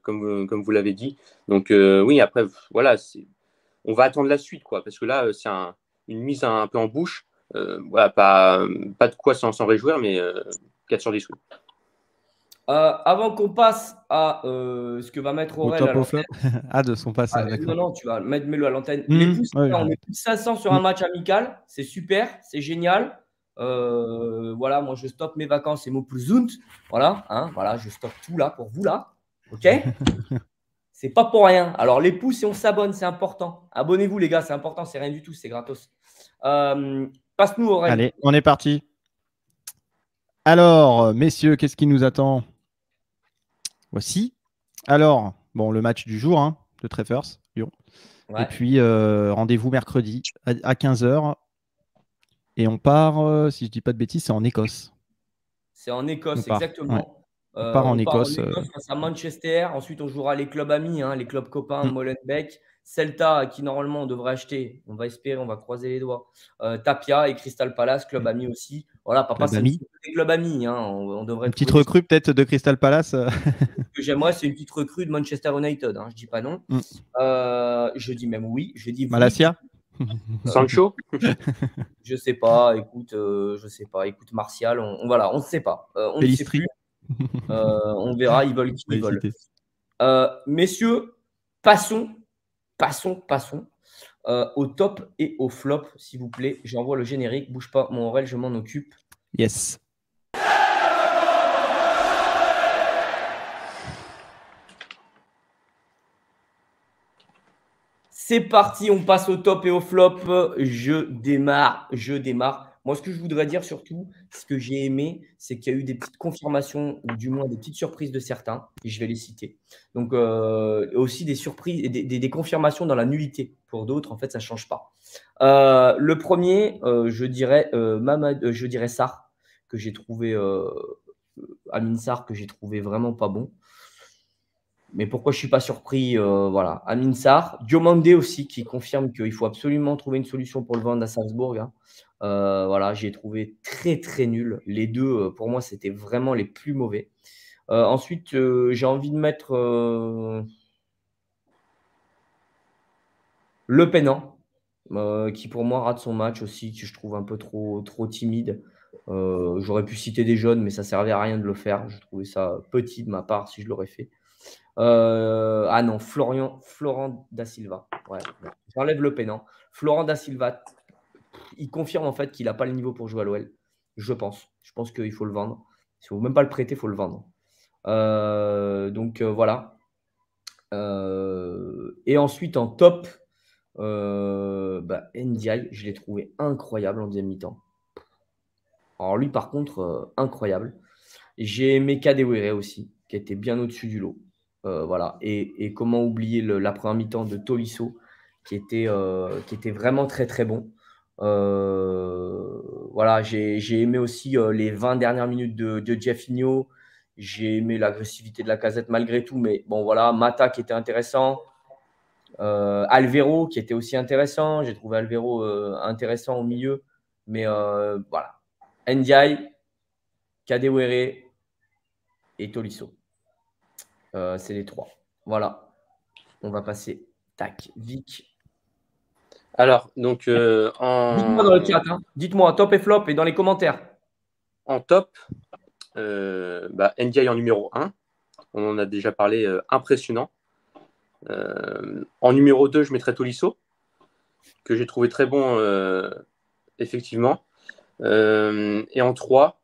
comme vous l'avez dit. Donc, oui, après, voilà, on va attendre la suite, quoi, parce que là, c'est une mise un peu en bouche. Voilà, pas de quoi s'en réjouir, mais 4 sur 10. Avant qu'on passe à ce que va mettre Aurel à l'antenne. Ah, de son passage. Non, non, tu vas mettre Melo à l'antenne. On est plus de 500 sur un match amical. C'est super, c'est génial. Voilà, moi je stoppe mes vacances et mon plus zunt. Voilà, hein, voilà, je stoppe tout là pour vous là. Ok, c'est pas pour rien. Alors, les pouces et on s'abonne, c'est important. Abonnez-vous, les gars, c'est important, c'est rien du tout, c'est gratos. Passe-nous, Aurel. Allez, on est parti. Alors, messieurs, qu'est-ce qui nous attend? Voici. Alors, bon, le match du jour, hein, de Treffers, Lyon. Ouais. Et puis, rendez-vous mercredi à 15 h. Et on part, si je ne dis pas de bêtises, c'est en Écosse. C'est en Écosse, exactement. Ouais. On part en Écosse. Face à Manchester. Ensuite, on jouera les clubs amis, hein, les clubs copains, Molenbeek, Celta, qui normalement on devrait acheter. On va espérer, on va croiser les doigts. Tapia et Crystal Palace, club ami aussi. Voilà, papa, c'est des clubs amis. Hein, on devrait une petite recrue peut-être de Crystal Palace. Ce que j'aimerais, c'est une petite recrue de Manchester United. Hein, je ne dis pas non. Je dis même oui. Je dis Malacia. Sancho, je sais pas. Écoute, je sais pas. Écoute, Martial, voilà, on ne sait pas. On ne sait plus. On verra. Ils veulent qui ils veulent. Messieurs, passons au top et au flop, s'il vous plaît. J'envoie le générique. Bouge pas, mon Aurel, je m'en occupe. Yes. C'est parti, on passe au top et au flop. Je démarre. Moi, ce que je voudrais dire surtout, ce que j'ai aimé, c'est qu'il y a eu des petites confirmations, ou du moins des petites surprises de certains. Et je vais les citer. Donc, aussi des surprises et des confirmations dans la nullité. Pour d'autres, en fait, ça ne change pas. Le premier, je dirais Sarr, que j'ai trouvé, Amine Sarr, que j'ai trouvé vraiment pas bon. Mais pourquoi je ne suis pas surpris, voilà. Amine Sarr, Diomandé aussi, qui confirme qu'il faut absolument trouver une solution pour le vendre à Salzbourg. Hein. Voilà, j'ai trouvé très, très nul. Les deux, pour moi, c'était vraiment les plus mauvais. Ensuite, j'ai envie de mettre Le Penant, qui pour moi rate son match aussi, que je trouve un peu trop timide. J'aurais pu citer des jeunes, mais ça ne servait à rien de le faire. Je trouvais ça petit de ma part si je l'aurais fait. Ah non, Florent Da Silva. Ouais, j'enlève Le Penant. Florent Da Silva, il confirme en fait qu'il n'a pas le niveau pour jouer à l'OL. Je pense. Je pense qu'il faut le vendre. Si vous ne pouvez même pas le prêter, il faut le vendre. Donc voilà. Et ensuite en top, Ndiaye, je l'ai trouvé incroyable en deuxième mi-temps. Alors lui, par contre, incroyable. J'ai aimé Kadewere aussi, qui était bien au-dessus du lot. Voilà. Et comment oublier la première mi-temps de Tolisso, qui était vraiment très très bon. Voilà, j'ai aimé aussi les 20 dernières minutes de Jeffinho. J'ai aimé l'agressivité de Lacazette malgré tout, mais bon voilà, Mata qui était intéressant. Alvero qui était aussi intéressant. J'ai trouvé Alvero intéressant au milieu. Mais voilà. Ndiaye, Kadewere et Tolisso. C'est les trois. Voilà. On va passer. Tac, Vic. Alors, donc... dites-moi dans le chat. Hein. Dites-moi, top et flop et dans les commentaires. En top, Ndiaye en numéro 1. On en a déjà parlé, impressionnant. En numéro 2, je mettrais Tolisso, que j'ai trouvé très bon, effectivement. Et en 3,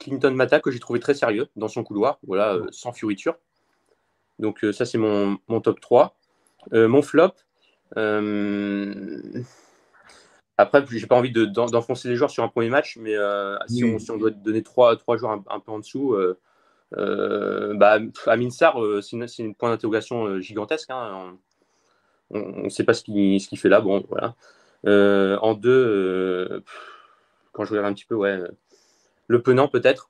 Clinton Mata, que j'ai trouvé très sérieux dans son couloir, voilà, sans fioriture. Donc ça, c'est mon top 3. Mon flop, après, j'ai pas envie d'enfoncer les joueurs sur un premier match, mais si on doit donner trois joueurs un peu en dessous, Amin Sarr, c'est une point d'interrogation gigantesque. Hein. On ne sait pas ce qu'il fait là. Bon, voilà. En deux, quand je regarde un petit peu, ouais, Le Penant peut-être.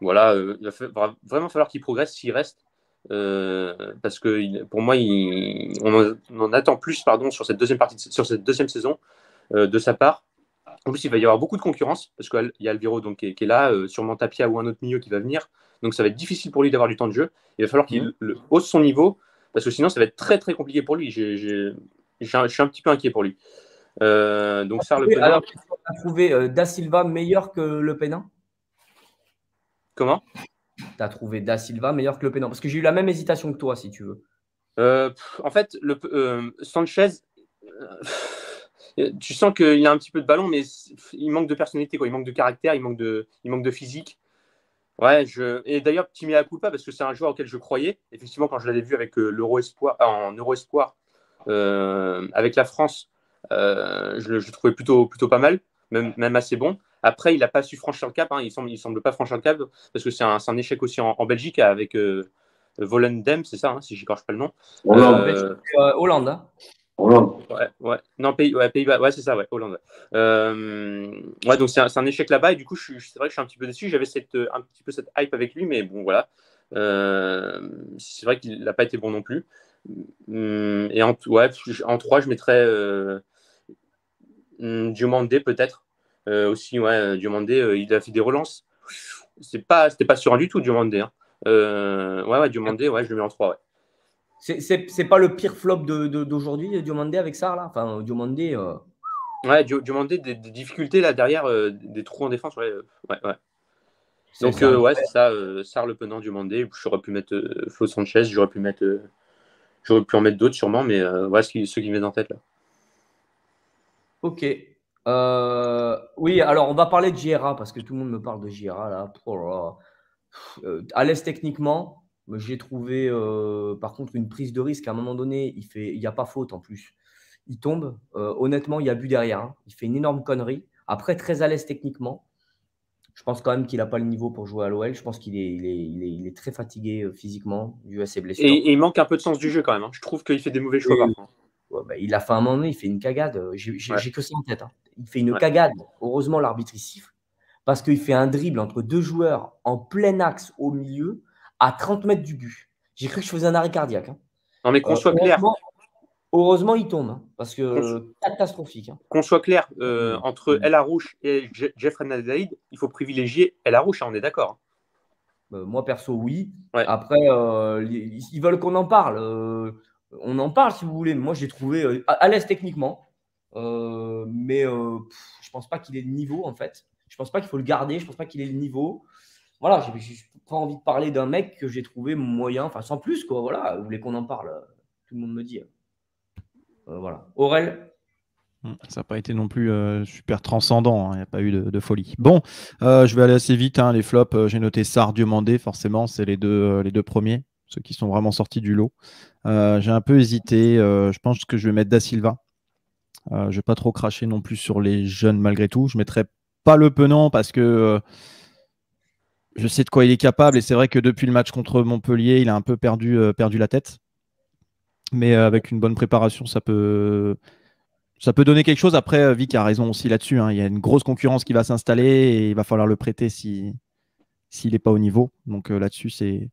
Voilà, il va vraiment falloir qu'il progresse s'il reste. Parce que pour moi, on en attend plus, pardon, sur cette deuxième partie, sur cette deuxième saison de sa part. En plus, il va y avoir beaucoup de concurrence parce qu'il y a Alvero donc qui est là, sûrement Tapia ou un autre milieu qui va venir. Donc, ça va être difficile pour lui d'avoir du temps de jeu. Il va falloir qu'il hausse son niveau parce que sinon, ça va être très très compliqué pour lui. Je suis un petit peu inquiet pour lui. Donc, Sarr, Le Penant. Alors, tu as trouvé Da Silva meilleur que Le Penant? Comment? Tu as trouvé Da Silva meilleur que Le Penant? Parce que j'ai eu la même hésitation que toi, si tu veux. En fait, Sanchez, tu sens qu'il a un petit peu de ballon, mais il manque de personnalité, quoi. Il manque de caractère, il manque de physique. Ouais, et d'ailleurs, petit mea culpa, parce que c'est un joueur auquel je croyais. Effectivement, quand je l'avais vu avec en Euro Espoir, avec la France, je le trouvais plutôt pas mal, même assez bon. Après, il n'a pas su franchir le cap. Hein. Il semble pas franchir le cap parce que c'est un échec aussi en Belgique avec Volendam, c'est ça, hein, si je n'écorche pas le nom. Hollande. Hein. Hollande. Ouais. Non, Pays-Bas. Ouais, c'est ça, ouais, Hollande. Ouais, donc c'est un échec là-bas et du coup, c'est vrai que je suis un petit peu déçu. J'avais un petit peu cette hype avec lui, mais bon, voilà. C'est vrai qu'il n'a pas été bon non plus. Et en 3, je mettrais Diomandé peut-être. Aussi, ouais, Diomandé, il a fait des relances. C'était pas serein du tout, Diomandé. Hein. Diomandé, ouais, je le mets en 3. Ouais. C'est pas le pire flop d'aujourd'hui, Diomandé avec Sarr, là. Enfin, Diomandé. Ouais, Diomandé, des difficultés là derrière, des trous en défense. Ouais. Donc, c'est ça. Sarr, Le Penant, Diomandé. J'aurais pu mettre Flo Sanchez, j'aurais pu en mettre d'autres sûrement, mais voilà ceux qui me viennent en tête là. Ok. Oui, alors on va parler de Diawara parce que tout le monde me parle de Diawara là. À l'aise techniquement, j'ai trouvé par contre une prise de risque. À un moment donné, il n'y a pas faute en plus. Il tombe. Honnêtement, il y a but derrière. Hein. Il fait une énorme connerie. Après, très à l'aise techniquement. Je pense quand même qu'il n'a pas le niveau pour jouer à l'OL. Je pense qu'il est très fatigué physiquement dû à ses blessures. Et il manque un peu de sens du jeu quand même. Hein. Je trouve qu'il fait des mauvais choix parfois. Il a fait un moment donné, il fait une cagade. J'ai que ça en tête. Hein. Il fait une cagade. Heureusement, l'arbitre, il siffle. Parce qu'il fait un dribble entre deux joueurs en plein axe au milieu à 30 mètres du but. J'ai cru que je faisais un arrêt cardiaque. Hein. Non, mais qu'on soit clair. Heureusement, il tombe. Hein, parce que catastrophique. Hein. Qu'on soit clair, entre El Arouch et Jeffrey Nadalid, il faut privilégier El Arouch, hein, on est d'accord. Moi, perso, oui. Ouais. Après, ils veulent qu'on en parle. On en parle si vous voulez. Moi, j'ai trouvé à l'aise techniquement, mais je pense pas qu'il ait le niveau en fait. Je pense pas qu'il faut le garder. Je pense pas qu'il ait le niveau. Voilà, j'ai pas envie de parler d'un mec que j'ai trouvé moyen, enfin sans plus quoi. Voilà, vous voulez qu'on en parle, tout le monde me dit. Voilà, Aurel. Ça n'a pas été non plus super transcendant, hein. Il n'y a pas eu de folie. Bon, je vais aller assez vite. Hein, les flops, j'ai noté Sarr, Diomandé, forcément, c'est les deux premiers. Ceux qui sont vraiment sortis du lot. J'ai un peu hésité. Je pense que je vais mettre Da Silva. Je ne vais pas trop cracher non plus sur les jeunes malgré tout. Je ne mettrai pas Le Penant parce que je sais de quoi il est capable. Et c'est vrai que depuis le match contre Montpellier, il a un peu perdu la tête. Mais avec une bonne préparation, ça peut donner quelque chose. Après, Vic a raison aussi là-dessus. Hein. Il y a une grosse concurrence qui va s'installer et il va falloir le prêter s'il n'est pas au niveau. Donc là-dessus, c'est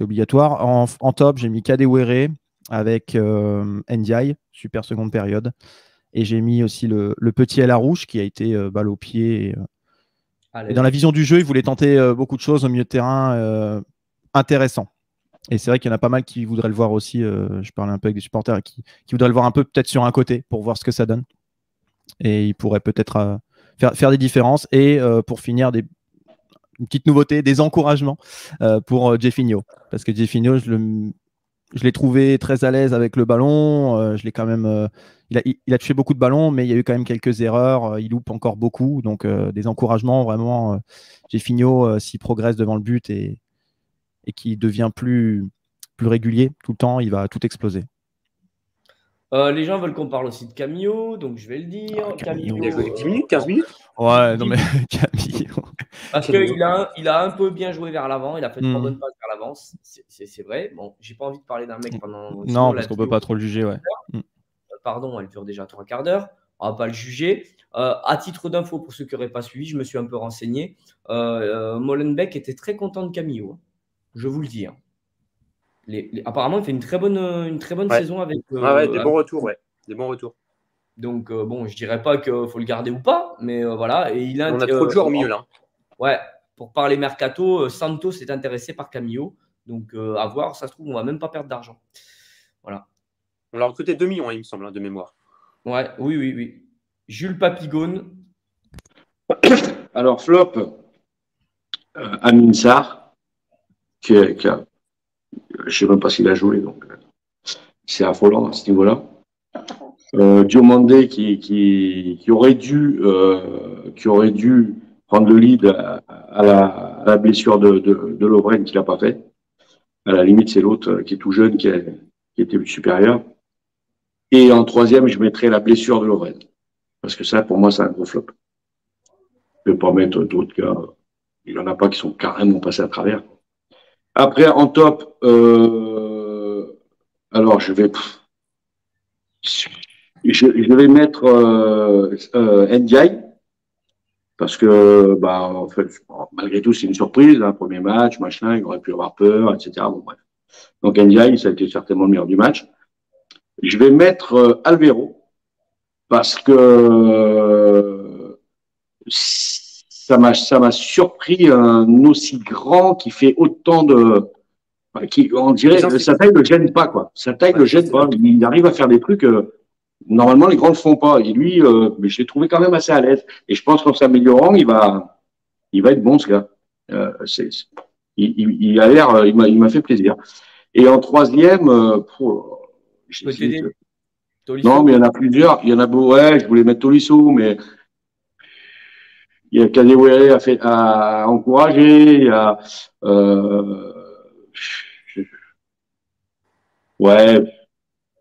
obligatoire. En top, j'ai mis Kadewere avec Ndiaye, super seconde période. Et j'ai mis aussi le petit El Arouch qui a été balle au pied. Et dans la vision du jeu, il voulait tenter beaucoup de choses au milieu de terrain intéressant. Et c'est vrai qu'il y en a pas mal qui voudraient le voir aussi. Je parlais un peu avec des supporters qui voudraient le voir un peu peut-être sur un côté pour voir ce que ça donne. Et il pourrait peut-être faire des différences. Et pour finir, une petite nouveauté, des encouragements pour Jeffinho. Parce que Jeffinho, je l'ai trouvé très à l'aise avec le ballon. Je l'ai quand même, il a touché beaucoup de ballons, mais il y a eu quand même quelques erreurs. Il loupe encore beaucoup. Donc, des encouragements, vraiment. Jeffinho, s'il progresse devant le but et qu'il devient plus régulier tout le temps, il va tout exploser. Les gens veulent qu'on parle aussi de Camilleau, donc je vais le dire. Ah, Camilleau, il a joué 10 minutes, 15 minutes. Ouais, non mais Camilleau. Parce qu'il a un peu bien joué vers l'avant, il a fait de bonnes passes vers l'avant, c'est vrai. Bon, j'ai pas envie de parler d'un mec pendant. Non, parce qu'on peut pas trop le juger, ouais. Pardon, elle dure déjà 3/4 d'heure. On va pas le juger. À titre d'info, pour ceux qui n'auraient pas suivi, je me suis un peu renseigné. Molenbeek était très content de Camilleau, je vous le dis. Apparemment, il fait une très bonne saison avec. Des bons retours. Donc, bon, je dirais pas qu'il faut le garder ou pas, mais voilà. Et on a trop de joueurs au milieu, là. Ouais, pour parler mercato, Santos est intéressé par Camilleau. Donc, à voir, ça se trouve, on va même pas perdre d'argent. Voilà. On l'a recruté 2 millions, hein, il me semble, hein, de mémoire. Ouais, oui. Jules Papigone. Alors, flop, Amine Sarr, qui a. Je ne sais même pas s'il a joué, donc c'est affolant à ce niveau-là. Diomandé qui aurait dû prendre le lead à la blessure de Lovren, qui ne l'a pas fait. À la limite, c'est l'autre qui est tout jeune, qui était le supérieur. Et en troisième, je mettrais la blessure de Lovren. Parce que ça, pour moi, c'est un gros flop. Je ne vais pas mettre d'autres cas. Il n'y en a pas qui sont carrément passés à travers. Après, en top, alors je vais mettre Ndiaye, parce que bah, en fait, malgré tout, c'est une surprise, hein, premier match, machin, il aurait pu avoir peur, etc. Bon, bref. Donc Ndiaye, ça a été certainement le meilleur du match. Je vais mettre Alvero, parce que ça m'a surpris un aussi grand qui fait autant de. On dirait que sa taille ne le gêne pas, quoi. Sa taille ne le gêne pas. Il arrive à faire des trucs. Normalement, les grands ne le font pas. Et lui, je l'ai trouvé quand même assez à l'aise. Et je pense qu'en s'améliorant, il va être bon, ce gars. Il m'a fait plaisir. Et en troisième, je peux t'aider. Non, mais il y en a plusieurs. Il y en a beaucoup. Ouais, je voulais mettre Tolisso, mais. Il y a Kadewere à encourager, il y a je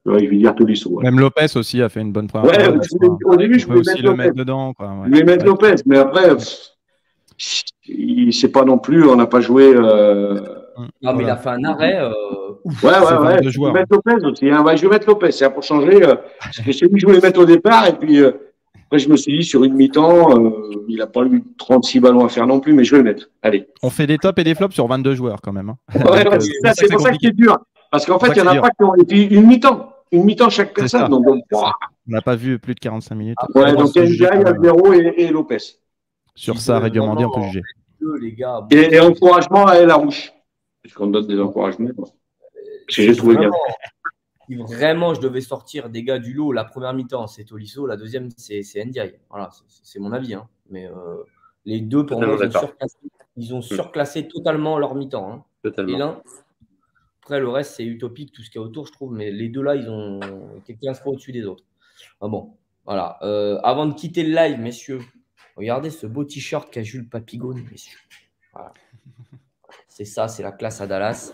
vais dire Tolisso. Ouais. Même Lopez aussi a fait une bonne première. Ouais, au début, je voulais aussi le mettre dedans. Quoi. Ouais. Je voulais mettre Lopez, mais après, c'est pas non plus, on n'a pas joué. Non, mais il a fait un arrêt. Ouais. Je vais mettre Lopez aussi. Hein. Ouais, je vais mettre Lopez, c'est pour changer. Parce que c'est lui que je voulais mettre au départ, et puis. Après, je me suis dit, sur une mi-temps, il n'a pas eu 36 ballons à faire non plus, mais je vais le mettre. Allez. On fait des tops et des flops sur 22 joueurs quand même. Hein. Ouais, c'est pour ça que c'est dur. Parce qu'en fait, il n'y en a pas qui ont été une mi-temps. Une mi-temps chaque personne. Donc, on n'a pas vu plus de 45 minutes. Ouais, donc Ndiaye, Alvero et Lopez. Sur ça, Diomandé, on peut juger. Et encouragement à El Arouch. Parce qu'on donne des encouragements. Parce que j'ai trouvé bien. Si vraiment je devais sortir des gars du lot, la première mi-temps c'est Tolisso, la deuxième c'est Ndiaye. Voilà, c'est mon avis. Hein. Mais les deux pour moi, ils ont surclassé totalement leur mi-temps. Hein. Totalement. Et l'un, après le reste c'est utopique tout ce qu'il y a autour, je trouve. Mais les deux là, ils ont été 15 fois au-dessus des autres. Ah bon, voilà. Avant de quitter le live, messieurs, regardez ce beau t-shirt qu'a Jules Papigone, messieurs. Voilà. C'est ça, c'est la classe à Dallas.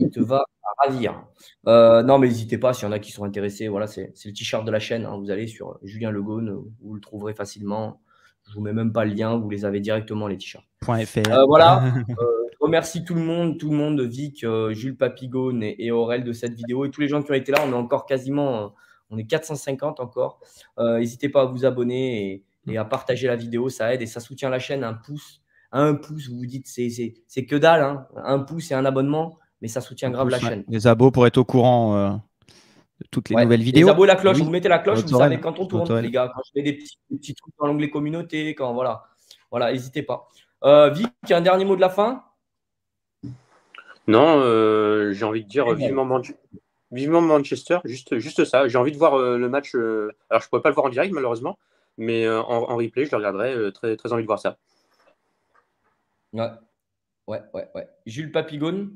Il te va à ravir. Non, mais n'hésitez pas, s'il y en a qui sont intéressés, voilà, c'est le t-shirt de la chaîne. Hein. Vous allez sur Julien Legone, vous le trouverez facilement. Je ne vous mets même pas le lien, vous les avez directement, les t-shirts. Voilà, je remercie tout le monde, Vic, Jules Papigone et Aurel de cette vidéo et tous les gens qui ont été là. On est encore quasiment, on est 450 encore. N'hésitez pas à vous abonner et à partager la vidéo, ça aide et ça soutient la chaîne. Un pouce. Un pouce, vous vous dites, c'est que dalle. Hein. Un pouce et un abonnement, mais ça soutient grave la chaîne. Les abos pour être au courant toutes les nouvelles vidéos. Les abos et la cloche, oui. Vous mettez la cloche, vous savez quand on tourne, les gars. Quand je mets des petits trucs dans l'onglet communauté, quand voilà, n'hésitez pas. Vic, un dernier mot de la fin? Non, j'ai envie de dire vivement Manchester, juste ça. J'ai envie de voir le match. Alors, je ne pourrais pas le voir en direct, malheureusement, mais en replay, je le regarderai. Très, très envie de voir ça. Ouais. Jules Papigone?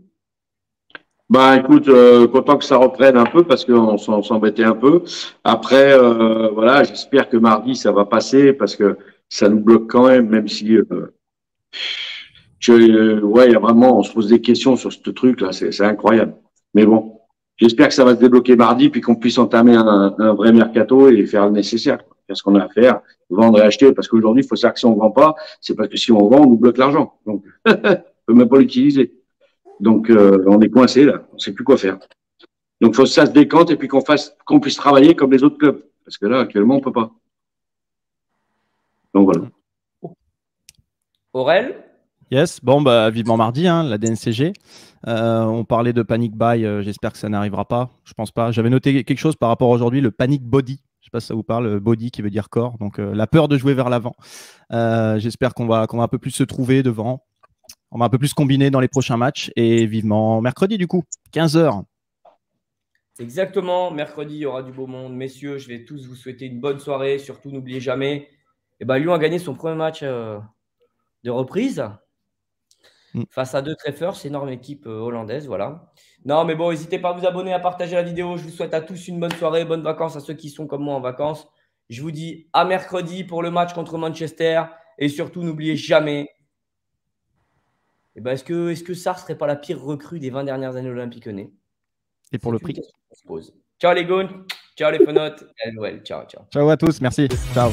Bah écoute, content que ça reprenne un peu parce qu'on s'embêtait un peu. Après, voilà, j'espère que mardi ça va passer parce que ça nous bloque quand même, même si ouais, y a vraiment, on se pose des questions sur ce truc là, c'est incroyable. Mais bon, j'espère que ça va se débloquer mardi puis qu'on puisse entamer un vrai mercato et faire le nécessaire, quoi. Faire ce qu'on a à faire, vendre et acheter. Parce qu'aujourd'hui, il faut savoir que si on vend pas, c'est parce que si on vend, on nous bloque l'argent. Donc, on peut même pas l'utiliser. Donc, on est coincé là, on ne sait plus quoi faire. Donc, il faut que ça se décante et puis qu'on puisse travailler comme les autres clubs. Parce que là, actuellement, on ne peut pas. Donc, voilà. Aurel? Yes, bon, bah, vivement mardi, hein, la DNCG. On parlait de panic buy, j'espère que ça n'arrivera pas. Je ne pense pas. J'avais noté quelque chose par rapport aujourd'hui, le panic body. Je ne sais pas si ça vous parle, body qui veut dire corps. Donc, la peur de jouer vers l'avant. J'espère qu'on va un peu plus se trouver devant. On va un peu plus combiner dans les prochains matchs et vivement mercredi du coup, 15h. Exactement, mercredi, il y aura du beau monde. Messieurs, je vais tous vous souhaiter une bonne soirée. Surtout, n'oubliez jamais, eh ben, Lyon a gagné son premier match de reprise face à De Treffers, énorme équipe hollandaise. Voilà. Non, mais bon, n'hésitez pas à vous abonner, à partager la vidéo. Je vous souhaite à tous une bonne soirée, bonnes vacances à ceux qui sont comme moi en vacances. Je vous dis à mercredi pour le match contre Manchester et surtout, n'oubliez jamais… Eh ben, est-ce que Sarr ne serait pas la pire recrue des 20 dernières années olympiques lyonnaises? Et pour le prix. Ciao les gones, ciao les fenotes, ciao, ciao. Ciao à tous, merci. Ciao.